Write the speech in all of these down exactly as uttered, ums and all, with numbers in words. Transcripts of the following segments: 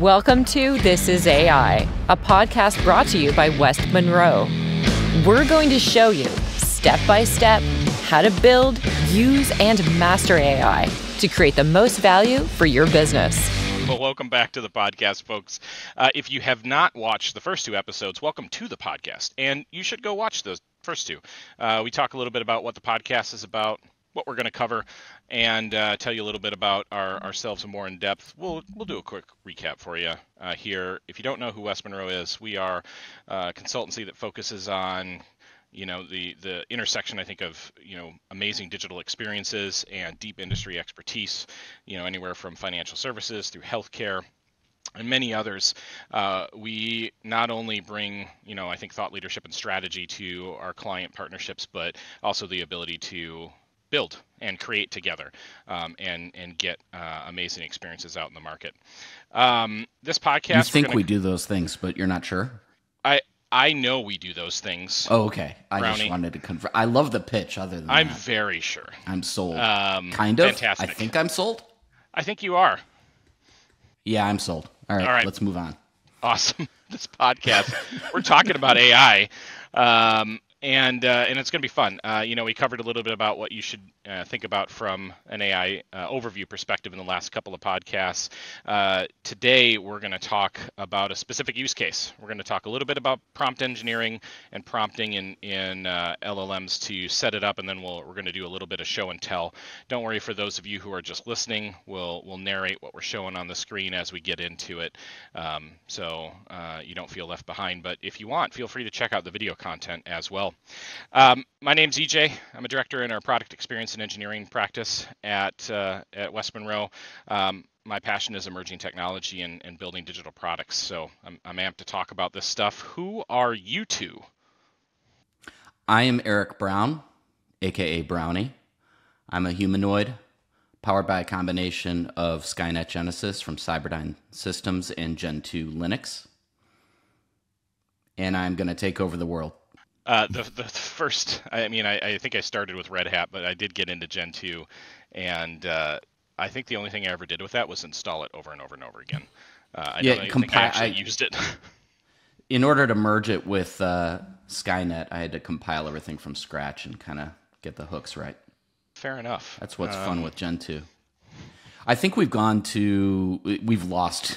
Welcome to This is A I, a podcast brought to you by West Monroe. We're going to show you, step by step, how to build, use, and master A I to create the most value for your business. Well, welcome back to the podcast, folks. Uh, if you have not watched the first two episodes, welcome to the podcast. And you should go watch those first two. Uh, we talk a little bit about what the podcast is about, what we're going to cover, and uh, tell you a little bit about our, ourselves more in depth. We'll we'll do a quick recap for you uh, here. If you don't know who West Monroe is, we are a consultancy that focuses on, you know, the the intersection, I think, of, you know, amazing digital experiences and deep industry expertise, you know, anywhere from financial services through healthcare and many others. Uh, we not only bring, you know, I think, thought leadership and strategy to our client partnerships, but also the ability to build and create together um, and and get uh, amazing experiences out in the market. Um, this podcast. You think gonna... we do those things, but you're not sure? I I know we do those things. Oh, okay. I Brownie. just wanted to confirm. I love the pitch. Other than I'm that. very sure. I'm sold. Um, kind of. Fantastic. I think I'm sold. I think you are. Yeah, I'm sold. All right. All right. Let's move on. Awesome. This podcast, we're talking about A I. Um, And, uh, and it's going to be fun. Uh, you know, we covered a little bit about what you should uh, think about from an A I uh, overview perspective in the last couple of podcasts. Uh, today, we're going to talk about a specific use case. We're going to talk a little bit about prompt engineering and prompting in, in uh, L L Ms to set it up, and then we'll, we're going to do a little bit of show and tell. Don't worry, for those of you who are just listening, we'll, we'll narrate what we're showing on the screen as we get into it. Um, so uh, you don't feel left behind. But if you want, feel free to check out the video content as well. Um, my name's E J. I'm a director in our product experience and engineering practice at uh, at West Monroe. Um, my passion is emerging technology and, and building digital products. So I'm, I'm amped to talk about this stuff. Who are you two? I am Eric Brown, aka Brownie. I'm a humanoid powered by a combination of Skynet Genesis from Cyberdyne Systems and Gen two Linux. And I'm going to take over the world. Uh, the, the first, I mean, I, I think I started with Red Hat, but I did get into Gen two, and uh, I think the only thing I ever did with that was install it over and over and over again. Uh, I yeah, don't think I actually I, used it. In order to merge it with uh, Skynet, I had to compile everything from scratch and kind of get the hooks right. Fair enough. That's what's um, fun with Gen two. I think we've gone to, we've lost...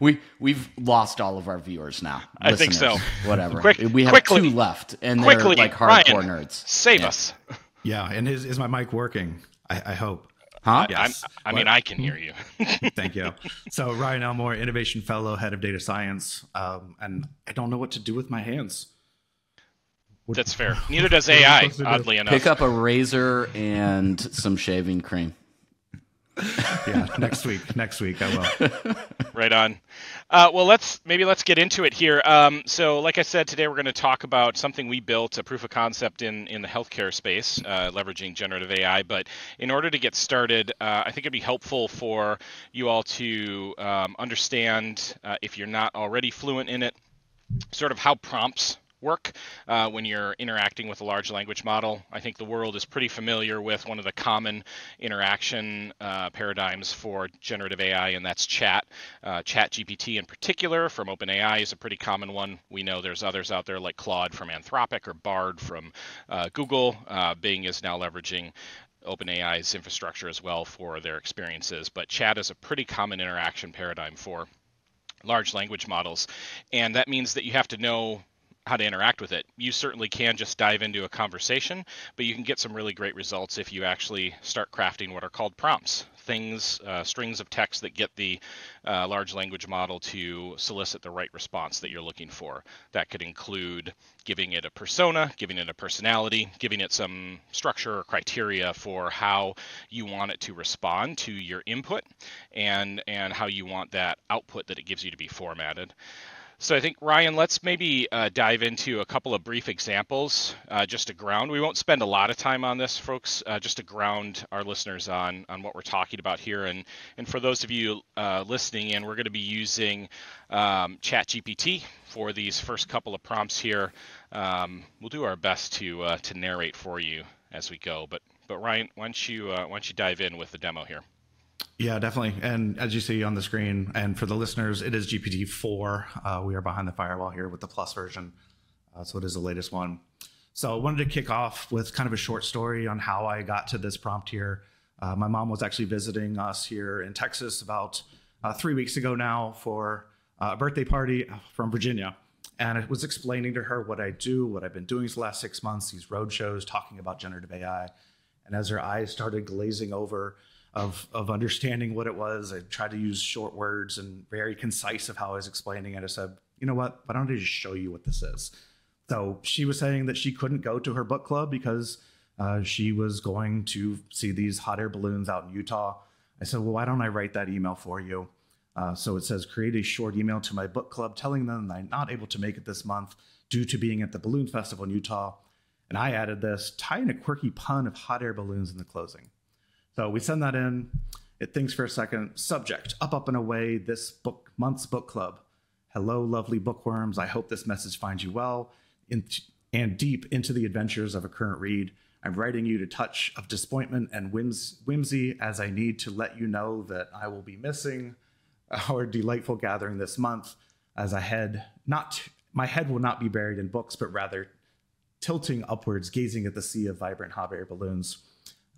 we we've lost all of our viewers now. I Listeners, think so. Whatever. Quick, we have quickly, two left, and they're quickly, like hardcore Ryan, nerds. Save yeah. us. Yeah, and is is my mic working? I, I hope. Huh? Yes. I, I mean, I can hear you. Thank you. So Ryan Elmore, Innovation Fellow, Head of Data Science, um, and I don't know what to do with my hands. What, That's fair. Neither does A I, oddly do? enough. Pick up a razor and some shaving cream. Yeah, next week. Next week, I will. Right on. Uh, well, let's maybe let's get into it here. Um, so, like I said, today we're going to talk about something we built, a proof of concept in in the healthcare space, uh, leveraging generative A I. But in order to get started, uh, I think it'd be helpful for you all to um, understand, uh, if you're not already fluent in it, sort of how prompts work uh, when you're interacting with a large language model. I think the world is pretty familiar with one of the common interaction uh, paradigms for generative A I, and that's chat. Uh, ChatGPT in particular from OpenAI is a pretty common one. We know there's others out there like Claude from Anthropic or Bard from uh, Google. Uh, Bing is now leveraging OpenAI's infrastructure as well for their experiences, but chat is a pretty common interaction paradigm for large language models, and that means that you have to know how to interact with it. You certainly can just dive into a conversation, but you can get some really great results if you actually start crafting what are called prompts, things, uh, strings of text that get the uh, large language model to solicit the right response that you're looking for. That could include giving it a persona, giving it a personality, giving it some structure or criteria for how you want it to respond to your input, and, and how you want that output that it gives you to be formatted. So I think, Ryan, let's maybe uh, dive into a couple of brief examples uh, just to ground. We won't spend a lot of time on this, folks, uh, just to ground our listeners on, on what we're talking about here. And, and for those of you uh, listening in, we're going to be using um, ChatGPT for these first couple of prompts here. Um, we'll do our best to, uh, to narrate for you as we go. But, but Ryan, why don't you, uh, why don't you dive in with the demo here? Yeah, definitely. And as you see on the screen, and for the listeners, it is G P T four. Uh, we are behind the firewall here with the plus version. Uh, so it is the latest one. So I wanted to kick off with kind of a short story on how I got to this prompt here. Uh, my mom was actually visiting us here in Texas about uh, three weeks ago now for a birthday party from Virginia. And I was explaining to her what I do, what I've been doing for the last six months, these road shows talking about generative A I. And as her eyes started glazing over of, of understanding what it was, I tried to use short words and very concise of how I was explaining it. I said, you know what, why don't I just show you what this is? So she was saying that she couldn't go to her book club because uh, she was going to see these hot air balloons out in Utah. I said, well, why don't I write that email for you? Uh, so it says, create a short email to my book club telling them that I'm not able to make it this month due to being at the balloon festival in Utah. And I added this, tie in a quirky pun of hot air balloons in the closing. So we send that in. It thinks for a second. Subject, up, up, and away, this book month's book club. Hello, lovely bookworms. I hope this message finds you well. In, and deep into the adventures of a current read. I'm writing you to touch of disappointment and whims, whimsy as I need to let you know that I will be missing our delightful gathering this month as I head not, my head will not be buried in books, but rather tilting upwards, gazing at the sea of vibrant hot air balloons.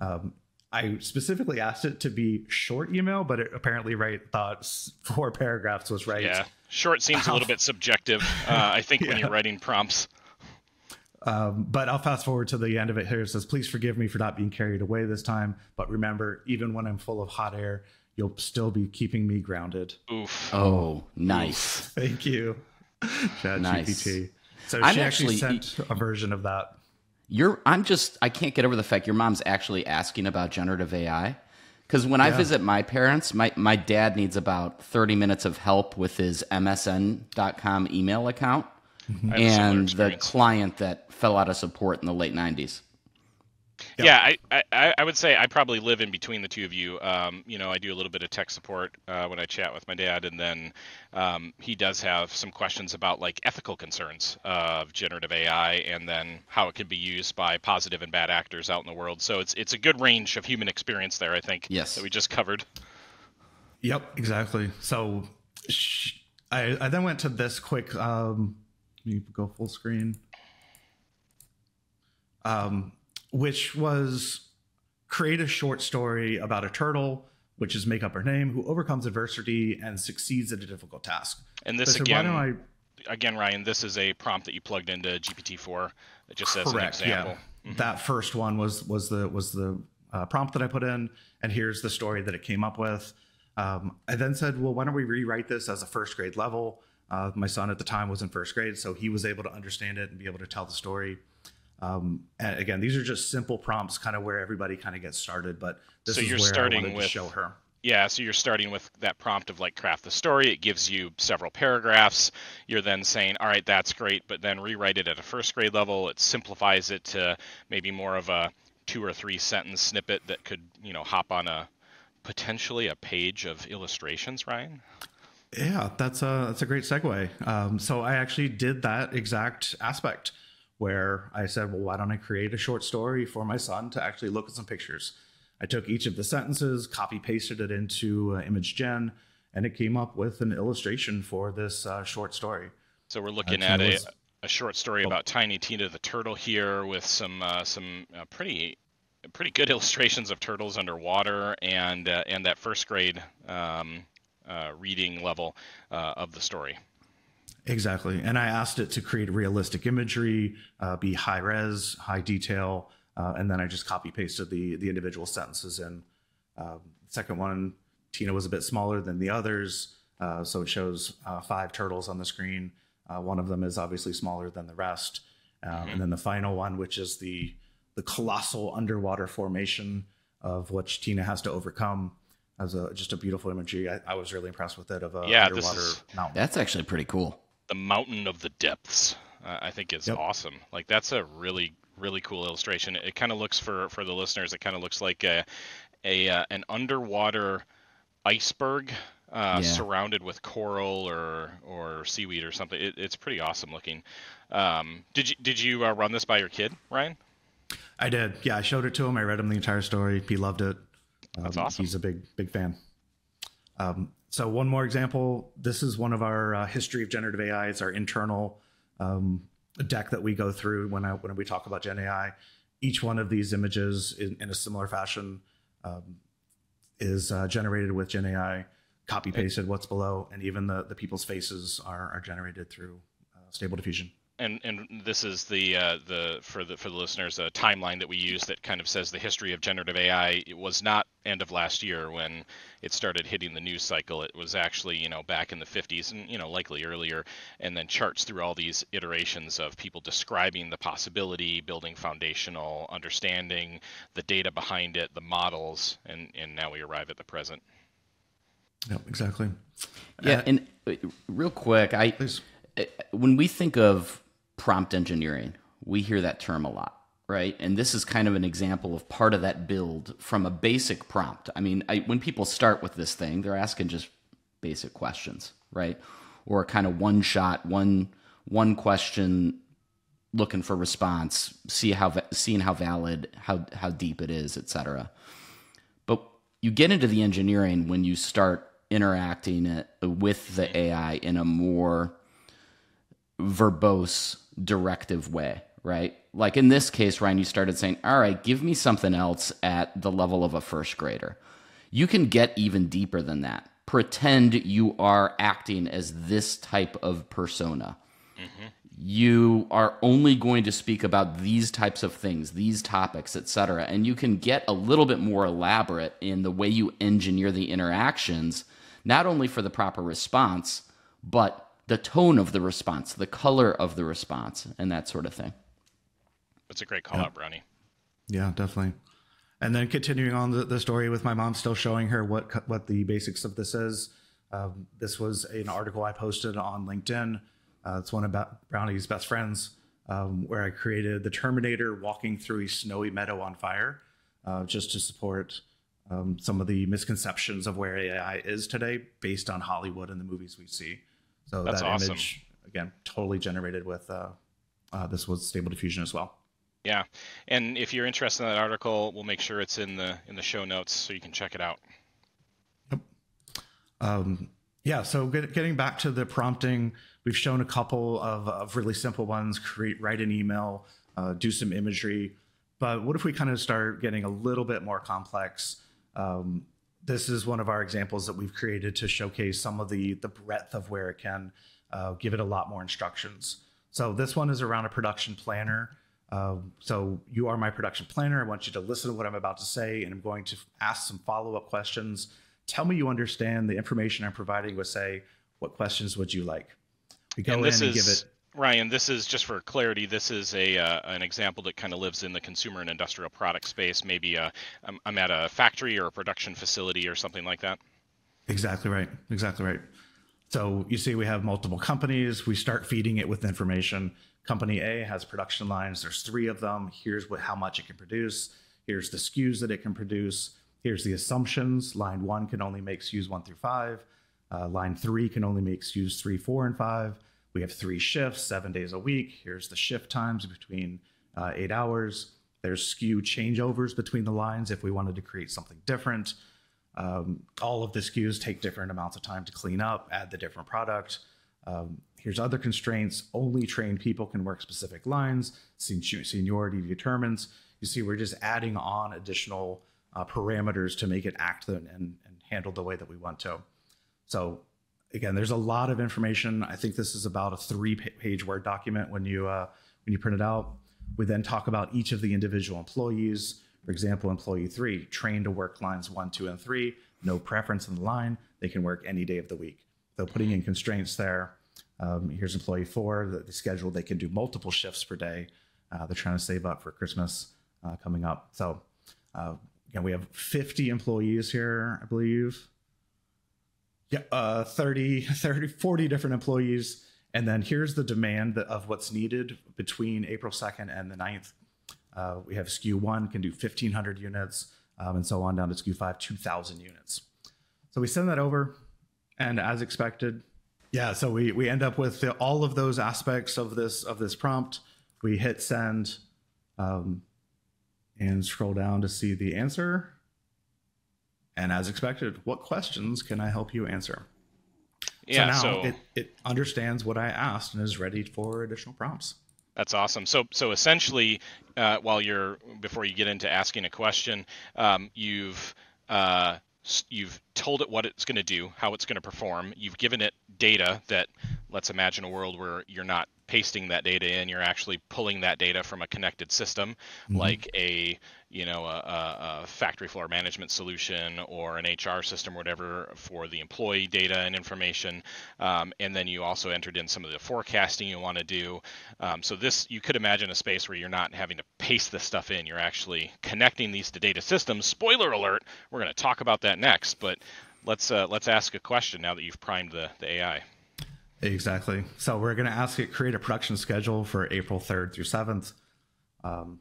Um, I specifically asked it to be short email, but it apparently right thought four paragraphs was right. Yeah, short seems a little bit subjective, uh, I think, yeah. When you're writing prompts. Um, but I'll fast forward to the end of it here. It says, please forgive me for not being carried away this time. But remember, even when I'm full of hot air, you'll still be keeping me grounded. Oof. Oh, nice. Thank you. Chat nice. G P T. So I'm she actually, actually sent a version of that. You're, I'm just, I can't get over the fact your mom's actually asking about generative A I. Because when yeah. I visit my parents, my, my dad needs about thirty minutes of help with his M S N dot com email account. And the client that fell out of support in the late nineties. Yep. Yeah, I, I I would say I probably live in between the two of you. Um, you know, I do a little bit of tech support uh, when I chat with my dad, and then um, he does have some questions about like ethical concerns of generative A I, and then how it could be used by positive and bad actors out in the world. So it's it's a good range of human experience there, I think. Yes. That we just covered. Yep, exactly. So sh I I then went to this quick. Um, You go full screen, um, which was create a short story about a turtle, which is make up her name, who overcomes adversity and succeeds at a difficult task. And this so again, said, why don't I... again, Ryan, this is a prompt that you plugged into G P T four. It just says an example. Yeah. Mm-hmm. That first one was was the was the uh, prompt that I put in, and here's the story that it came up with. Um, I then said, well, why don't we rewrite this as a first grade level? Uh, my son at the time was in first grade, so he was able to understand it and be able to tell the story. Um, and again, these are just simple prompts, kind of where everybody kind of gets started. But this so is you're where starting I wanted with, to show her. Yeah, so you're starting with that prompt of like craft the story. It gives you several paragraphs. You're then saying, all right, that's great, but then rewrite it at a first grade level. It simplifies it to maybe more of a two or three sentence snippet that could, you know, hop on a potentially a page of illustrations, Ryan. Yeah, that's a, that's a great segue. Um, so I actually did that exact aspect where I said, well, why don't I create a short story for my son to actually look at some pictures? I took each of the sentences, copy pasted it into uh, ImageGen, and it came up with an illustration for this uh, short story. So we're looking uh, at a, a short story oh. about Tiny Tina the turtle here with some, uh, some uh, pretty... pretty good illustrations of turtles underwater and, uh, and that first grade um, Uh, reading level uh, of the story. Exactly. And I asked it to create realistic imagery, uh, be high res, high detail, uh, and then I just copy pasted the the individual sentences in. Uh, second one, Tina was a bit smaller than the others, uh, so it shows uh, five turtles on the screen. Uh, one of them is obviously smaller than the rest. Um, mm-hmm. And then the final one, which is the the colossal underwater formation of which Tina has to overcome. As a, just a beautiful imagery. I, I was really impressed with it of a yeah, underwater is, mountain. That's actually pretty cool. The mountain of the depths, uh, I think is yep. awesome. Like that's a really, really cool illustration. It, it kind of looks for, for the listeners, it kind of looks like a, a uh, an underwater iceberg uh, yeah. surrounded with coral or, or seaweed or something. It, it's pretty awesome looking. Um, did you, did you uh, run this by your kid, Ryan? I did. Yeah, I showed it to him. I read him the entire story. He loved it. That's um, awesome. He's a big, big fan. Um, so one more example. This is one of our uh, history of generative A I. It's our internal um, deck that we go through when I, when we talk about Gen A I. Each one of these images in, in a similar fashion um, is uh, generated with Gen A I, copy pasted what's below, and even the, the people's faces are, are generated through uh, Stable Diffusion. And and this is the uh, the for the for the listeners a timeline that we use that kind of says the history of generative A I. It was not end of last year when it started hitting the news cycle. It was actually, you know, back in the fifties and, you know, likely earlier, and then charts through all these iterations of people describing the possibility, building foundational understanding, the data behind it, the models, and and now we arrive at the present. Yeah, exactly. Yeah, uh, and real quick, I please. When we think of prompt engineering, we hear that term a lot, right? And this is kind of an example of part of that build from a basic prompt. I mean, I, when people start with this thing, they're asking just basic questions, right? Or kind of one shot, one one question, looking for response, see how seeing how valid, how how deep it is, et cetera. But you get into the engineering when you start interacting with the A I in a more verbose, directive way, right? Like in this case, Ryan, you started saying, all right, give me something else at the level of a first grader. You can get even deeper than that. Pretend you are acting as this type of persona. Mm-hmm. You are only going to speak about these types of things, these topics, et cetera. And you can get a little bit more elaborate in the way you engineer the interactions, not only for the proper response, but the tone of the response, the color of the response, and that sort of thing. That's a great call yeah. out, Brownie. Yeah, definitely. And then continuing on the, the story with my mom still showing her what what the basics of this is. Um, this was an article I posted on LinkedIn. Uh, it's one about Brownie's best friends, um, where I created the Terminator walking through a snowy meadow on fire, uh, just to support um, some of the misconceptions of where A I is today based on Hollywood and the movies we see. So that's that awesome. Image, again, totally generated with, uh, uh, this was Stable Diffusion as well. Yeah. And if you're interested in that article, we'll make sure it's in the, in the show notes so you can check it out. Yep. Um, yeah. So get, getting back to the prompting, we've shown a couple of, of really simple ones, create, write an email, uh, do some imagery, but what if we kind of start getting a little bit more complex? Um, This is one of our examples that we've created to showcase some of the, the breadth of where it can uh, give it a lot more instructions. So this one is around a production planner. Uh, so you are my production planner. I want you to listen to what I'm about to say, and I'm going to ask some follow-up questions. Tell me you understand the information I'm providing with, say, what questions would you like? We go and in this and is... give it... Ryan, this is just for clarity. This is a uh, an example that kind of lives in the consumer and industrial product space. Maybe uh, I'm, I'm at a factory or a production facility or something like that. Exactly right. Exactly right. So you see, we have multiple companies. We start feeding it with information. Company A has production lines. There's three of them. Here's what how much it can produce. Here's the S K Us that it can produce. Here's the assumptions. Line one can only make S K Us one through five. Uh, line three can only make S K Us three, four, and five. We have three shifts, seven days a week. Here's the shift times between uh, eight hours. There's S K U changeovers between the lines if we wanted to create something different. Um, all of the S K Us take different amounts of time to clean up, add the different product. Um, here's other constraints. Only trained people can work specific lines. Seniority determines. You see, we're just adding on additional uh, parameters to make it act and, and handle the way that we want to. So again, there's a lot of information. I think this is about a three-page Word document when you uh, when you print it out. We then talk about each of the individual employees. For example, employee three, trained to work lines one, two, and three. No preference in the line. They can work any day of the week. So putting in constraints there. Um, here's employee four, the, the schedule. They can do multiple shifts per day. Uh, they're trying to save up for Christmas uh, coming up. So uh, again, we have fifty employees here, I believe. Yeah, uh, thirty, thirty, forty different employees. And then here's the demand of what's needed between April second and the ninth. Uh, we have S K U one can do fifteen hundred units um, and so on down to S K U five, two thousand units. So we send that over and as expected. Yeah, so we, we end up with the, all of those aspects of this, of this prompt. We hit send um, and scroll down to see the answer. And as expected, what questions can I help you answer? Yeah, so now so... It, it understands what I asked and is ready for additional prompts. That's awesome. So, so essentially, uh, while you're before you get into asking a question, um, you've uh, you've told it what it's going to do, how it's going to perform. You've given it data that, let's imagine a world where you're not pasting that data in, you're actually pulling that data from a connected system, mm-hmm. like a you know a, a factory floor management solution or an H R system, or whatever, for the employee data and information. Um, and then you also entered in some of the forecasting you want to do. Um, so this, you could imagine a space where you're not having to paste this stuff in. You're actually connecting these to data systems. Spoiler alert: we're going to talk about that next. But let's uh, let's ask a question now that you've primed the, the A I. Exactly. So we're going to ask it create a production schedule for April third through seventh. Um,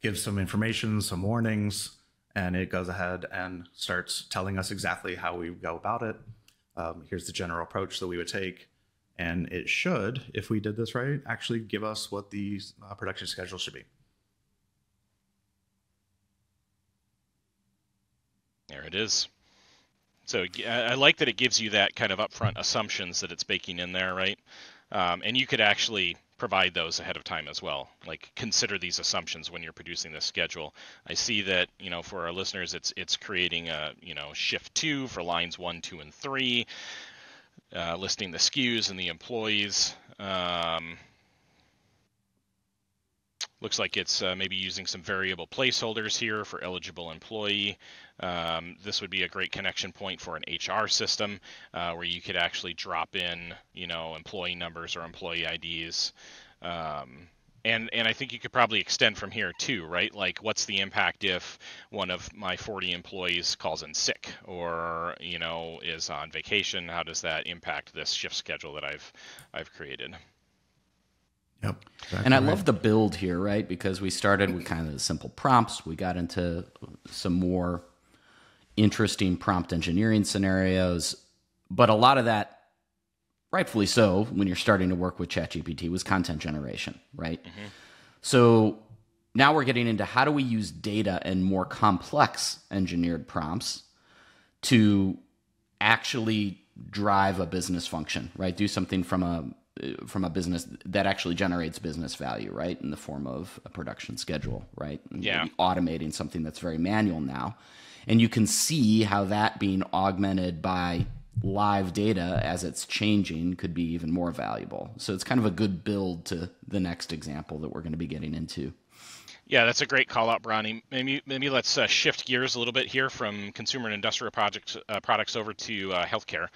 give some information, some warnings, and it goes ahead and starts telling us exactly how we go about it. Um, here's the general approach that we would take. And it should, if we did this right, actually give us what the uh, production schedule should be. There it is. So I like that it gives you that kind of upfront assumptions that it's baking in there, right? Um, and you could actually provide those ahead of time as well. Like, consider these assumptions when you're producing this schedule. I see that, you know, for our listeners, it's it's creating a, you know, shift two for lines one, two, and three, uh, listing the S K Us and the employees. Um, Looks like it's uh, maybe using some variable placeholders here for eligible employee. Um, this would be a great connection point for an H R system uh, where you could actually drop in, you know, employee numbers or employee I Ds. Um, and, and I think you could probably extend from here too, right? Like, what's the impact if one of my forty employees calls in sick or, you know, is on vacation? How does that impact this shift schedule that I've, I've created? Yep. Exactly. And I love the build here, right? Because we started with kind of the simple prompts. We got into some more interesting prompt engineering scenarios. But a lot of that, rightfully so, when you're starting to work with ChatGPT, was content generation, right? Mm-hmm. So now we're getting into how do we use data and more complex engineered prompts to actually drive a business function, right? Do something from a from a business that actually generates business value, right? In the form of a production schedule, right? And yeah. Automating something that's very manual now. And you can see how that being augmented by live data as it's changing could be even more valuable. So it's kind of a good build to the next example that we're going to be getting into. Yeah, that's a great call out, Bronnie. Maybe maybe let's uh, shift gears a little bit here from consumer and industrial projects uh, products over to uh, healthcare,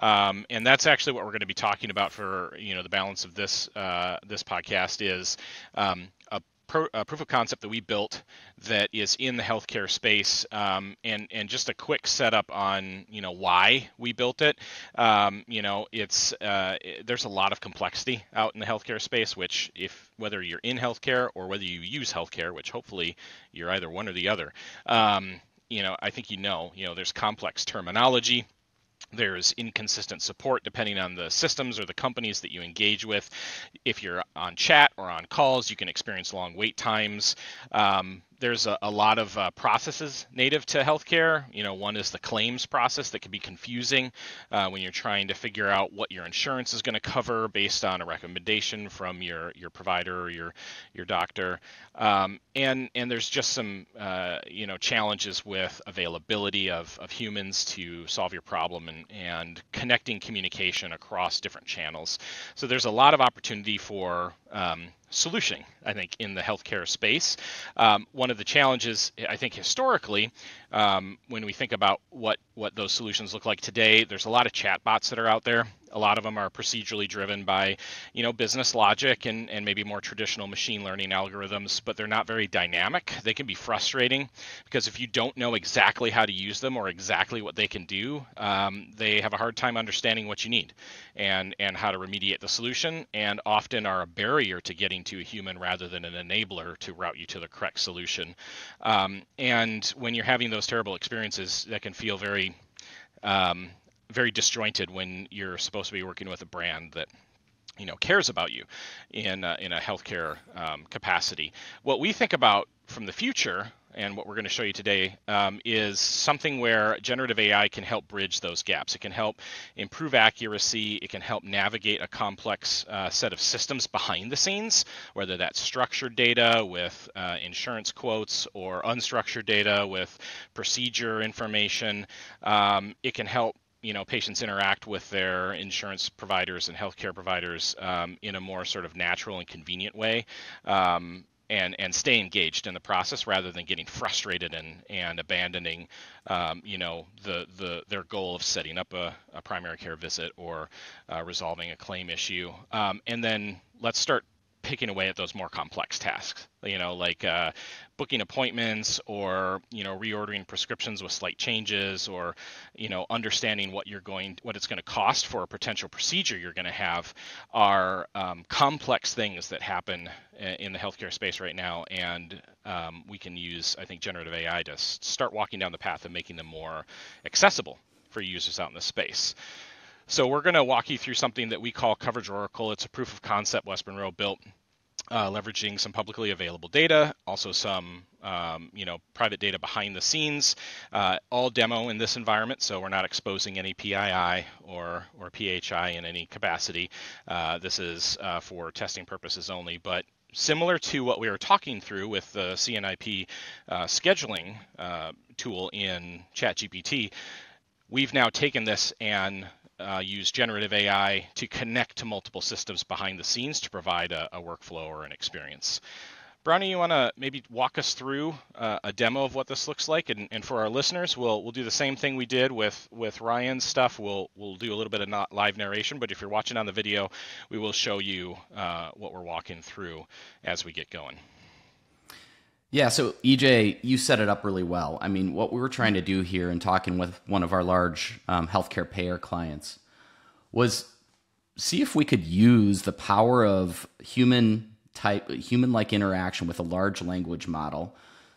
um, and that's actually what we're going to be talking about for you know the balance of this uh, this podcast is um, a, pro a proof of concept that we built that is in the healthcare space, um, and and just a quick setup on you know why we built it. Um, you know, it's uh, it, there's a lot of complexity out in the healthcare space, which if whether you're in healthcare or whether you use healthcare, which hopefully you're either one or the other. Um, you know, I think you know, you know, there's complex terminology. There's inconsistent support depending on the systems or the companies that you engage with. If you're on chat or on calls, you can experience long wait times. Um, there's a, a lot of uh, processes native to healthcare. You know, one is the claims process that can be confusing uh, when you're trying to figure out what your insurance is going to cover based on a recommendation from your your provider or your your doctor. Um, and and there's just some uh, you know challenges with availability of of humans to solve your problem and and connecting communication across different channels. So there's a lot of opportunity for um, solutioning, I think, in the healthcare space. Um, one of the challenges, I think, historically, um, when we think about what what those solutions look like today, there's a lot of chatbots that are out there. A lot of them are procedurally driven by, you know, business logic and, and maybe more traditional machine learning algorithms, but they're not very dynamic. They can be frustrating because if you don't know exactly how to use them or exactly what they can do, um, they have a hard time understanding what you need and, and how to remediate the solution, and often are a barrier to getting to a human rather than an enabler to route you to the correct solution. Um, and when you're having those terrible experiences, that can feel very... Um, very disjointed when you're supposed to be working with a brand that you know cares about you in uh, in a healthcare um, capacity. What we think about from the future and what we're going to show you today um, is something where generative A I can help bridge those gaps. It can help improve accuracy. It can help navigate a complex uh, set of systems behind the scenes, whether that's structured data with uh, insurance quotes or unstructured data with procedure information. Um, it can help you know, patients interact with their insurance providers and healthcare providers um, in a more sort of natural and convenient way, um, and and stay engaged in the process rather than getting frustrated and and abandoning, um, you know, the the their goal of setting up a, a primary care visit or uh, resolving a claim issue. Um, and then let's start picking away at those more complex tasks, you know, like uh, booking appointments or, you know, reordering prescriptions with slight changes, or, you know, understanding what you're going, what it's going to cost for a potential procedure you're going to have are um, complex things that happen in the healthcare space right now. And um, we can use, I think, generative A I to start walking down the path of making them more accessible for users out in the space. So we're going to walk you through something that we call Coverage Oracle. It's a proof of concept West Monroe built, uh, leveraging some publicly available data, also some um, you know, private data behind the scenes, uh, all demo in this environment. So we're not exposing any P I I or, or P H I in any capacity. Uh, this is uh, for testing purposes only, but similar to what we were talking through with the C N I P uh, scheduling uh, tool in ChatGPT, we've now taken this and Uh, use generative A I to connect to multiple systems behind the scenes to provide a, a workflow or an experience. Brownie, you want to maybe walk us through uh, a demo of what this looks like, and, and for our listeners, we'll we'll do the same thing we did with with Ryan's stuff. We'll we'll do a little bit of not live narration, but if you're watching on the video, we will show you uh, what we're walking through as we get going. Yeah, so E J, you set it up really well. I mean, what we were trying to do here in talking with one of our large um, healthcare payer clients was see if we could use the power of human type, human-like interaction with a large language model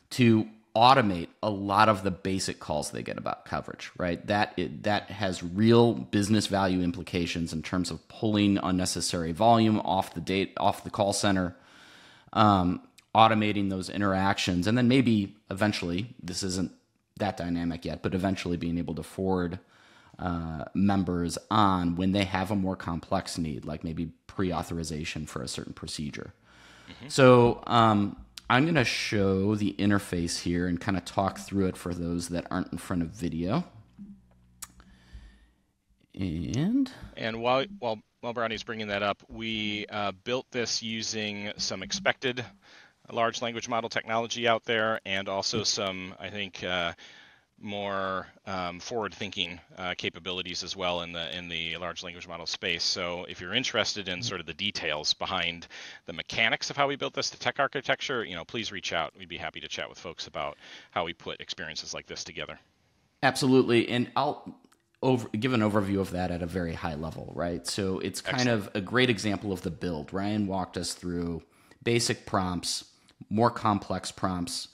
to automate a lot of the basic calls they get about coverage, right? That, it, that has real business value implications in terms of pulling unnecessary volume off the, date, off the call center, um, automating those interactions, and then maybe eventually, this isn't that dynamic yet, but eventually being able to forward uh, members on when they have a more complex need, like maybe pre-authorization for a certain procedure. Mm-hmm. So um, I'm going to show the interface here and kind of talk through it for those that aren't in front of video. And and while while while Brownie's bringing that up, we uh, built this using some expected large language model technology out there, and also some, I think, uh, more um, forward-thinking uh, capabilities as well in the in the large language model space. So, if you're interested in sort of the details behind the mechanics of how we built this, the tech architecture, you know, please reach out. We'd be happy to chat with folks about how we put experiences like this together. Absolutely, and I'll over, give an overview of that at a very high level, right? So, it's kind Excellent. Of a great example of the build. Ryan walked us through basic prompts, more complex prompts,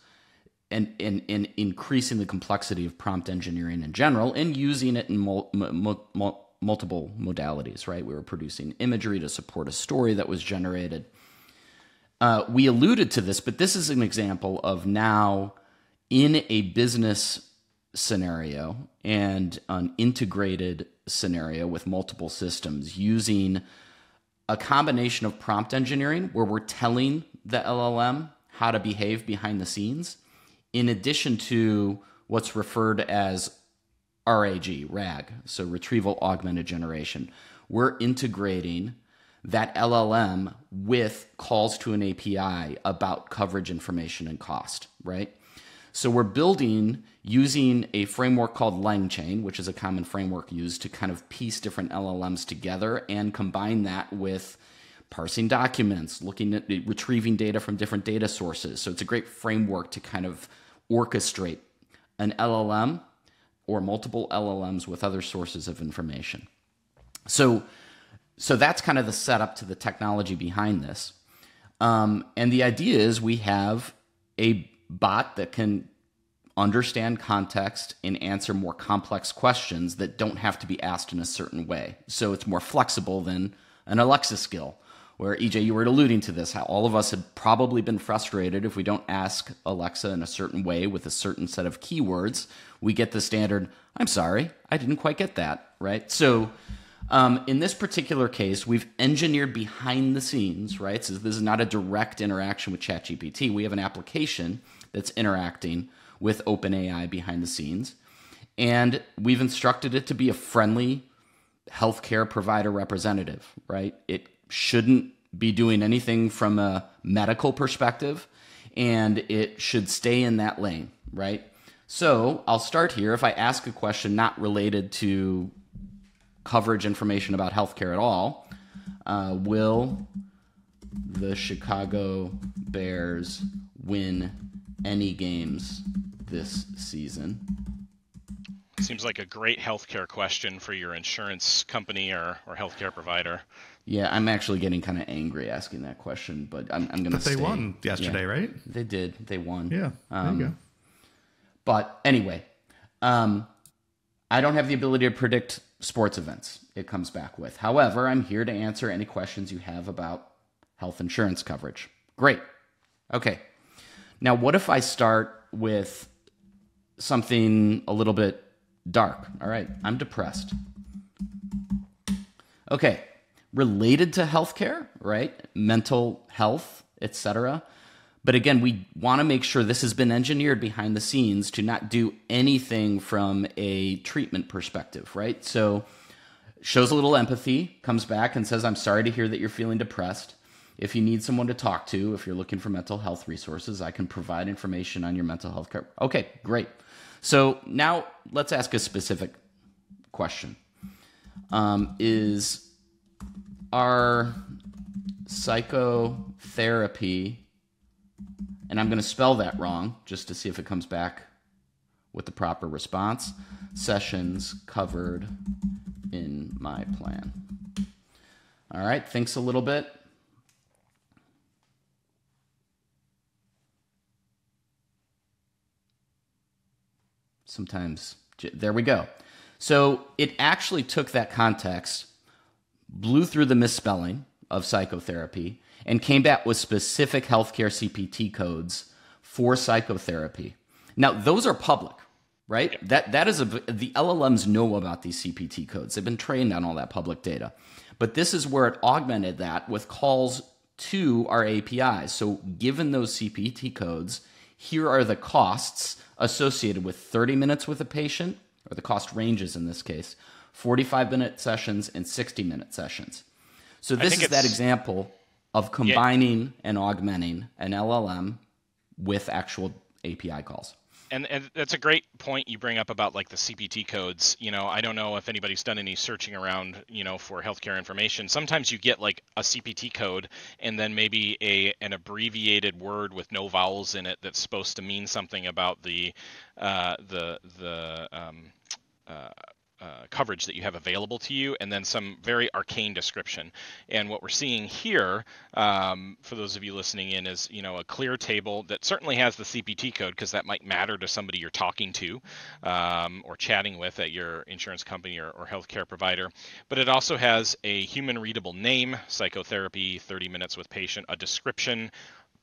and, and, and increasing the complexity of prompt engineering in general and using it in mul mul mul multiple modalities, right? We were producing imagery to support a story that was generated. Uh, we alluded to this, but this is an example of now in a business scenario and an integrated scenario with multiple systems using a combination of prompt engineering where we're telling the L L M how to behave behind the scenes, in addition to what's referred as R A G, R A G, so retrieval augmented generation. We're integrating that L L M with calls to an A P I about coverage information and cost, right? So we're building using a framework called LangChain, which is a common framework used to kind of piece different L L Ms together and combine that with parsing documents, looking at retrieving data from different data sources. So it's a great framework to kind of orchestrate an L L M or multiple L L Ms with other sources of information. So, so that's kind of the setup to the technology behind this. Um, and the idea is we have a bot that can understand context and answer more complex questions that don't have to be asked in a certain way. So it's more flexible than an Alexa skill where, E J, you were alluding to this, how all of us had probably been frustrated if we don't ask Alexa in a certain way with a certain set of keywords, we get the standard, I'm sorry, I didn't quite get that, right? So um, in this particular case, we've engineered behind the scenes, right? So this is not a direct interaction with ChatGPT. We have an application that's interacting with OpenAI behind the scenes. And we've instructed it to be a friendly healthcare provider representative, right? It shouldn't be doing anything from a medical perspective, and it should stay in that lane, right? So I'll start here. If I ask a question not related to coverage information about healthcare at all, uh, will the Chicago Bears win any games this season? Seems like a great healthcare question for your insurance company or, or healthcare provider. Yeah, I'm actually getting kind of angry asking that question, but I'm, I'm going to stay. But they won yesterday, yeah, right? They did. They won. Yeah, there um, you go. But anyway, um, I don't have the ability to predict sports events, it comes back with. However, I'm here to answer any questions you have about health insurance coverage. Great. Okay. Now, what if I start with something a little bit dark? All right, I'm depressed. Okay, related to healthcare, right? Mental health, et cetera. But again, we want to make sure this has been engineered behind the scenes to not do anything from a treatment perspective, right? So shows a little empathy, comes back and says, I'm sorry to hear that you're feeling depressed. If you need someone to talk to, if you're looking for mental health resources, I can provide information on your mental health care. Okay, great. So now let's ask a specific question. Um, is our psychotherapy, and I'm going to spell that wrong just to see if it comes back with the proper response, sessions covered in my plan? All right, thinks a little bit. Sometimes, there we go. So it actually took that context, blew through the misspelling of psychotherapy, and came back with specific healthcare C P T codes for psychotherapy. Now, those are public, right? Yep. That that is a, the L L Ms know about these C P T codes. They've been trained on all that public data. But this is where it augmented that with calls to our A P Is. So given those C P T codes, here are the costs associated with thirty minutes with a patient, or the cost ranges in this case, forty-five minute sessions and sixty minute sessions. So this is that example of combining, yeah, and augmenting an L L M with actual A P I calls. And, and that's a great point you bring up about like the C P T codes. You know, I don't know if anybody's done any searching around, you know, for healthcare information. Sometimes you get like a C P T code and then maybe a an abbreviated word with no vowels in it that's supposed to mean something about the uh, the the um, uh, uh, coverage that you have available to you, and then some very arcane description. And what we're seeing here, um, for those of you listening in, is, you know, a clear table that certainly has the C P T code, because that might matter to somebody you're talking to, um, or chatting with at your insurance company or, or healthcare provider. But it also has a human readable name, psychotherapy, thirty minutes with patient, a description,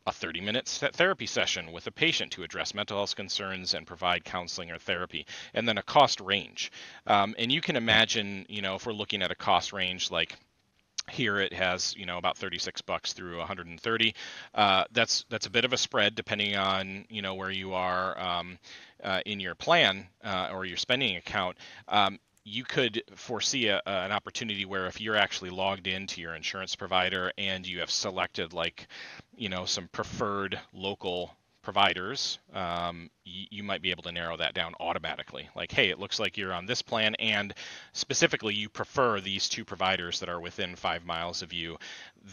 a thirty minute therapy session with a patient to address mental health concerns and provide counseling or therapy, and then a cost range. Um, and you can imagine, you know, if we're looking at a cost range, like here it has, you know, about thirty-six bucks through one hundred thirty. Uh, that's that's a bit of a spread depending on, you know, where you are um, uh, in your plan uh, or your spending account. Um, you could foresee a, uh, an opportunity where if you're actually logged into your insurance provider and you have selected, like, you know, some preferred local providers, um, you, you might be able to narrow that down automatically. Like, hey, it looks like you're on this plan, and specifically you prefer these two providers that are within five miles of you.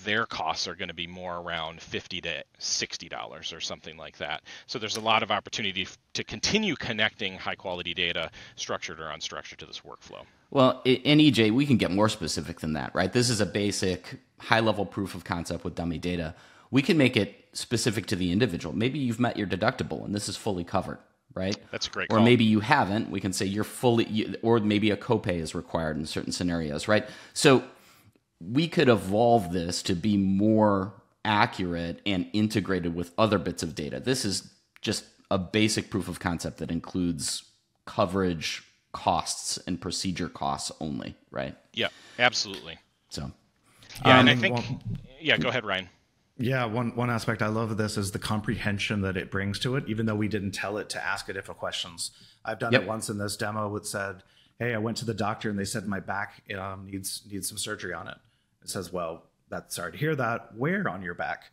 Their costs are going to be more around fifty to sixty dollars or something like that. So there's a lot of opportunity to continue connecting high quality data, structured or unstructured, to this workflow. Well, in E J, we can get more specific than that, right? This is a basic high level proof of concept with dummy data. We can make it specific to the individual. Maybe you've met your deductible and this is fully covered, right? That's a great call. Or maybe you haven't. We can say you're fully, or maybe a copay is required in certain scenarios, right? So we could evolve this to be more accurate and integrated with other bits of data. This is just a basic proof of concept that includes coverage costs and procedure costs only, right? Yeah, absolutely. So, yeah, um, and I think, well, yeah, go ahead, Ryan. Yeah, one, one aspect I love of this is the comprehension that it brings to it, even though we didn't tell it to ask it different questions. I've done yep. it once in this demo that said, hey, I went to the doctor and they said my back um, needs, needs some surgery on it. It says, well, that's sorry to hear that. Where on your back?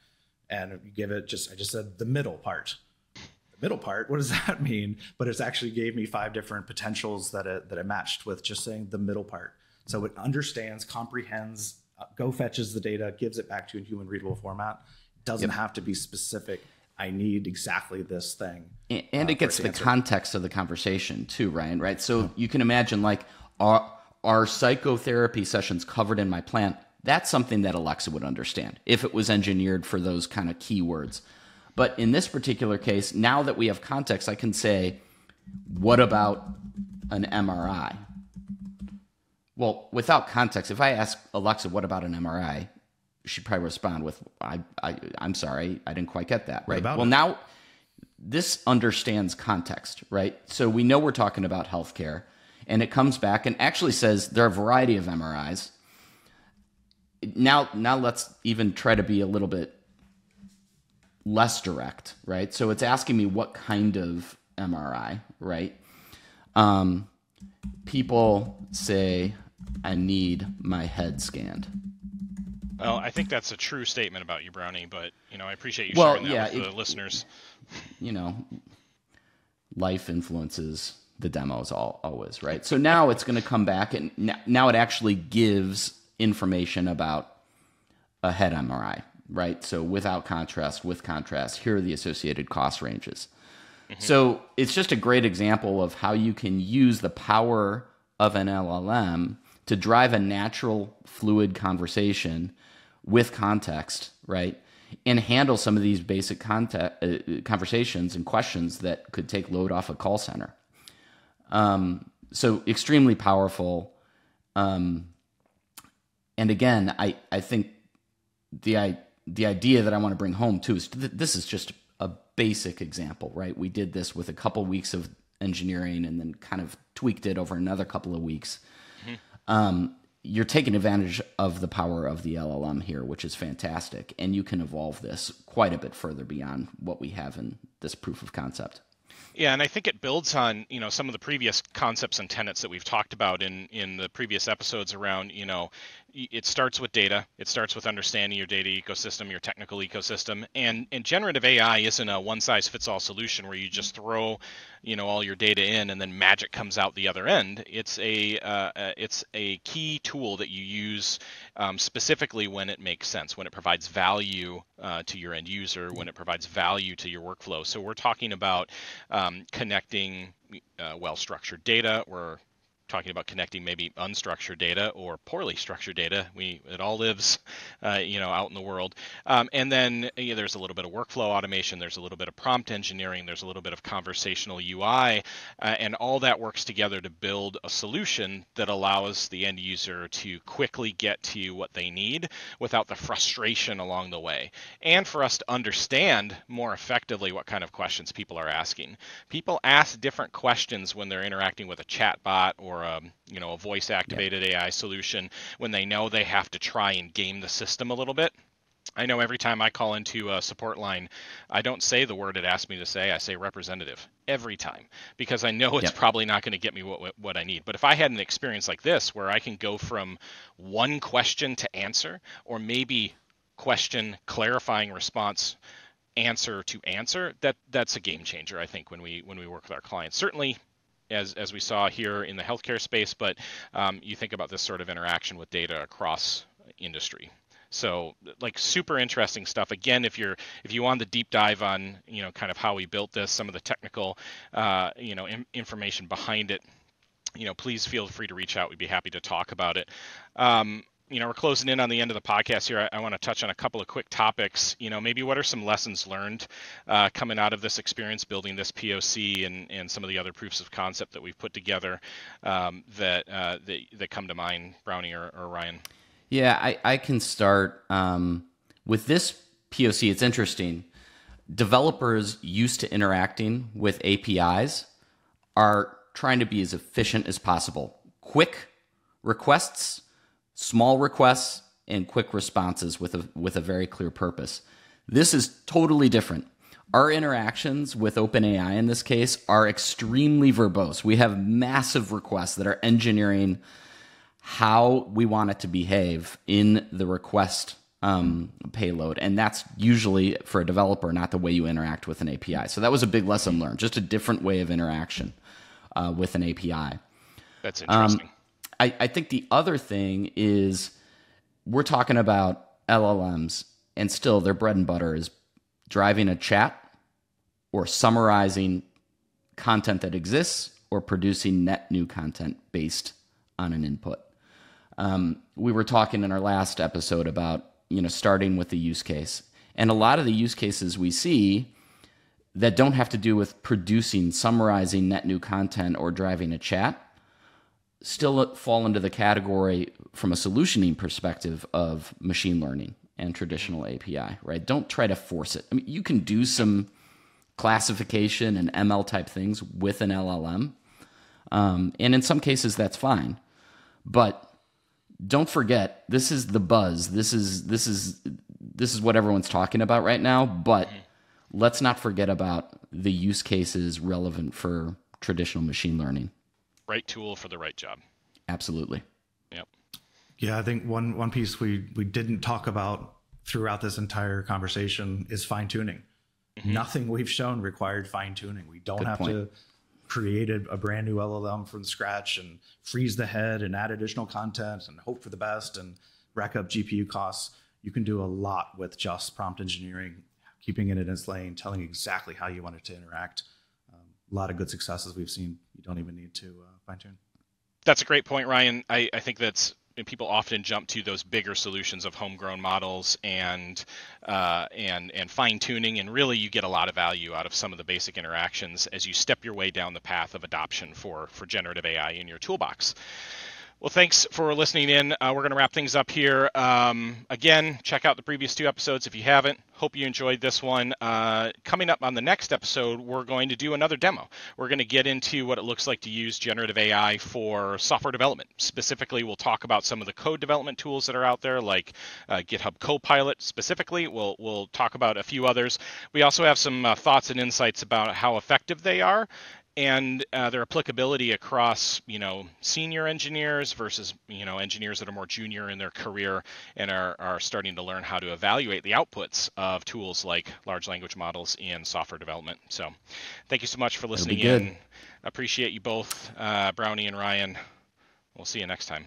And you give it just, I just said the middle part. The middle part, what does that mean? But it's actually gave me five different potentials that it, that it matched with just saying the middle part. So it understands, comprehends, uh, go fetches the data, gives it back to you in human readable format. It doesn't yep. have to be specific. I need exactly this thing. And, and uh, it gets the answer. Context of the conversation too, Ryan, right? So yeah. you can imagine, like, are, are psychotherapy sessions covered in my plan? That's something that Alexa would understand if it was engineered for those kind of keywords. But in this particular case, now that we have context, I can say, what about an M R I? Well, without context, if I ask Alexa, what about an M R I? She'd probably respond with, I, I, I'm sorry, I didn't quite get that, right? Well, it? Now this understands context, right? So we know we're talking about healthcare, and it comes back and actually says there are a variety of M R Is. Now, now let's even try to be a little bit less direct, right? So it's asking me what kind of M R I, right? Um, people say, I need my head scanned. Well, I think that's a true statement about you, Brownie, but, you know, I appreciate you well, sharing that yeah, with it, the listeners. You know, life influences the demos all, always, right? So now it's going to come back, and now it actually gives information about a head M R I, right? So without contrast, with contrast, here are the associated cost ranges. Mm-hmm. So it's just a great example of how you can use the power of an L L M to drive a natural, fluid conversation with context, right? And handle some of these basic context, uh, conversations and questions that could take load off a call center. Um, so extremely powerful. Um, and again, I, I think the, I, the idea that I want to bring home too is th this is just a basic example, right? We did this with a couple weeks of engineering and then kind of tweaked it over another couple of weeks. Mm-hmm. Um, you're taking advantage of the power of the L L M here, which is fantastic. And you can evolve this quite a bit further beyond what we have in this proof of concept. Yeah, and I think it builds on, you know, some of the previous concepts and tenets that we've talked about in, in the previous episodes around, you know, it starts with data. It starts with understanding your data ecosystem, your technical ecosystem. And, and generative A I isn't a one-size-fits-all solution where you just throw, you know, all your data in and then magic comes out the other end. It's a uh, it's a key tool that you use um, specifically when it makes sense, when it provides value uh, to your end user, when it provides value to your workflow. So we're talking about um, connecting uh, well-structured data. We're talking about connecting maybe unstructured data or poorly structured data. We it all lives, uh, you know, out in the world. Um, and then you know, there's a little bit of workflow automation. There's a little bit of prompt engineering. There's a little bit of conversational U I, uh, and all that works together to build a solution that allows the end user to quickly get to what they need without the frustration along the way, and for us to understand more effectively what kind of questions people are asking. People ask different questions when they're interacting with a chatbot or Or a, you know, a voice-activated yeah. A I solution when they know they have to try and game the system a little bit. I know every time I call into a support line, I don't say the word it asked me to say. I say representative every time because I know it's yep. probably not going to get me what, what I need. But if I had an experience like this where I can go from one question to answer, or maybe question, clarifying response, answer to answer, that, that's a game changer, I think, when we, when we work with our clients. Certainly, As, as we saw here in the healthcare space, but um, you think about this sort of interaction with data across industry. So, like, super interesting stuff. Again, if you're if you want the deep dive on, you know, kind of how we built this, some of the technical, uh, you know, in, information behind it, you know, please feel free to reach out. We'd be happy to talk about it. Um, You know, we're closing in on the end of the podcast here. I, I want to touch on a couple of quick topics. You know, maybe what are some lessons learned uh, coming out of this experience, building this P O C and, and some of the other proofs of concept that we've put together um, that, uh, that that come to mind, Brownie or, or Ryan? Yeah, I, I can start um, with this P O C. It's interesting. Developers used to interacting with A P Is are trying to be as efficient as possible. Quick requests, small requests, and quick responses with a, with a very clear purpose. This is totally different. Our interactions with OpenAI in this case are extremely verbose. We have massive requests that are engineering how we want it to behave in the request um, payload. And that's usually, for a developer, not the way you interact with an A P I. So that was a big lesson learned, just a different way of interaction uh, with an A P I. That's interesting. Um, I, I think the other thing is we're talking about L L Ms, and still their bread and butter is driving a chat or summarizing content that exists or producing net new content based on an input. Um, we were talking in our last episode about, you know, starting with the use case. And a lot of the use cases we see that don't have to do with producing, summarizing net new content or driving a chat still fall into the category from a solutioning perspective of machine learning and traditional A P I, right? Don't try to force it. I mean, you can do some classification and M L type things with an L L M. Um, and in some cases that's fine, but don't forget, this is the buzz. This is, this is, this is what everyone's talking about right now, but let's not forget about the use cases relevant for traditional machine learning. Right tool for the right job. Absolutely. Yep. Yeah, I think one one piece we we didn't talk about throughout this entire conversation is fine tuning. Mm-hmm. Nothing we've shown required fine tuning. We don't Good have point. to create a, a brand new L L M from scratch and freeze the head and add additional content and hope for the best and rack up G P U costs. You can do a lot with just prompt engineering, keeping it in its lane, telling exactly how you want it to interact. Um, a lot of good successes we've seen. You don't even need to uh, fine tune. That's a great point, Ryan. I I think that's. And people often jump to those bigger solutions of homegrown models and uh, and and fine tuning, and really you get a lot of value out of some of the basic interactions as you step your way down the path of adoption for for generative A I in your toolbox. Well, thanks for listening in. Uh, we're going to wrap things up here. Um, again, check out the previous two episodes if you haven't. Hope you enjoyed this one. Uh, coming up on the next episode, we're going to do another demo. We're going to get into what it looks like to use generative A I for software development. Specifically, we'll talk about some of the code development tools that are out there, like uh, GitHub Copilot specifically. We'll, we'll talk about a few others. We also have some uh, thoughts and insights about how effective they are, and uh, their applicability across, you know, senior engineers versus, you know, engineers that are more junior in their career and are, are starting to learn how to evaluate the outputs of tools like large language models in software development. So thank you so much for listening in. Appreciate you both, uh, Brownie and Ryan. We'll see you next time.